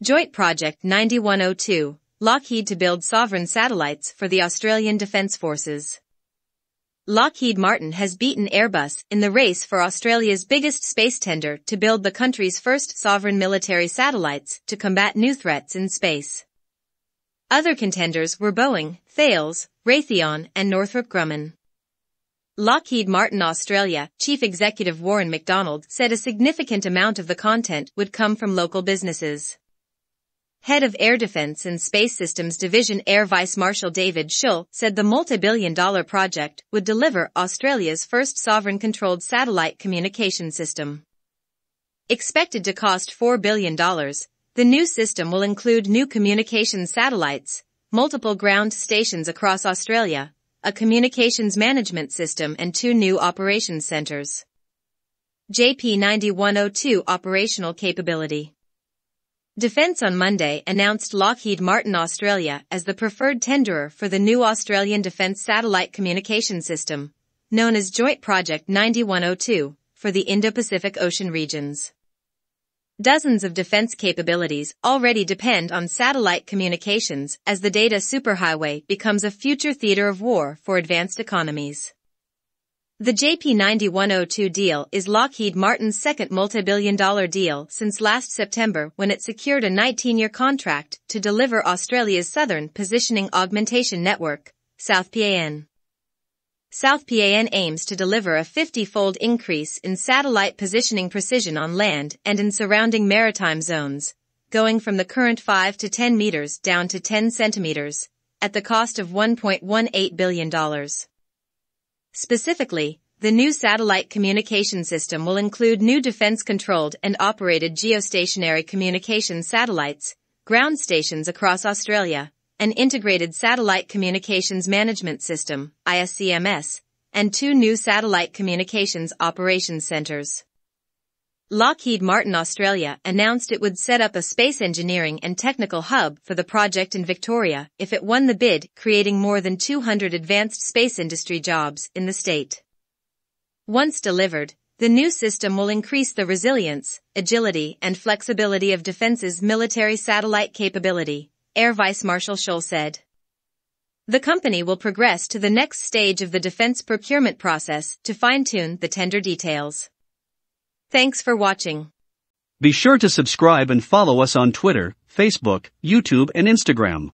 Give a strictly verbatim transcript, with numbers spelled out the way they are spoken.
Joint Project ninety-one oh two, Lockheed to build sovereign satellites for the Australian Defence Forces. Lockheed Martin has beaten Airbus in the race for Australia's biggest space tender to build the country's first sovereign military satellites to combat new threats in space. Other contenders were Boeing, Thales, Raytheon and Northrop Grumman. Lockheed Martin Australia Chief Executive Warren McDonald said a significant amount of the content would come from local businesses. Head of Air Defense and Space Systems Division Air Vice Marshal David Scholl said the multi-billion dollar project would deliver Australia's first sovereign-controlled satellite communication system. Expected to cost four billion dollars, the new system will include new communication satellites, multiple ground stations across Australia, a communications management system and two new operations centres. J P ninety-one oh two Operational Capability. Defence on Monday announced Lockheed Martin Australia as the preferred tenderer for the new Australian Defence Satellite Communication System, known as Joint Project ninety-one oh two, for the Indo-Pacific Ocean regions. Dozens of defence capabilities already depend on satellite communications as the data superhighway becomes a future theatre of war for advanced economies. The J P ninety-one oh two deal is Lockheed Martin's second multi-billion dollar deal since last September when it secured a nineteen-year contract to deliver Australia's Southern Positioning Augmentation Network, SouthPAN. SouthPAN aims to deliver a fifty-fold increase in satellite positioning precision on land and in surrounding maritime zones, going from the current five to ten meters down to ten centimeters, at the cost of one point one eight billion dollars. Specifically, the new satellite communication system will include new defense-controlled and operated geostationary communication satellites, ground stations across Australia, an integrated satellite communications management system, I S C M S, and two new satellite communications operations centers. Lockheed Martin Australia announced it would set up a space engineering and technical hub for the project in Victoria if it won the bid, creating more than two hundred advanced space industry jobs in the state. Once delivered, the new system will increase the resilience, agility, and flexibility of defense's military satellite capability, Air Vice Marshal Scholl said. The company will progress to the next stage of the defense procurement process to fine-tune the tender details. Thanks for watching. Be sure to subscribe and follow us on Twitter, Facebook, YouTube, and Instagram.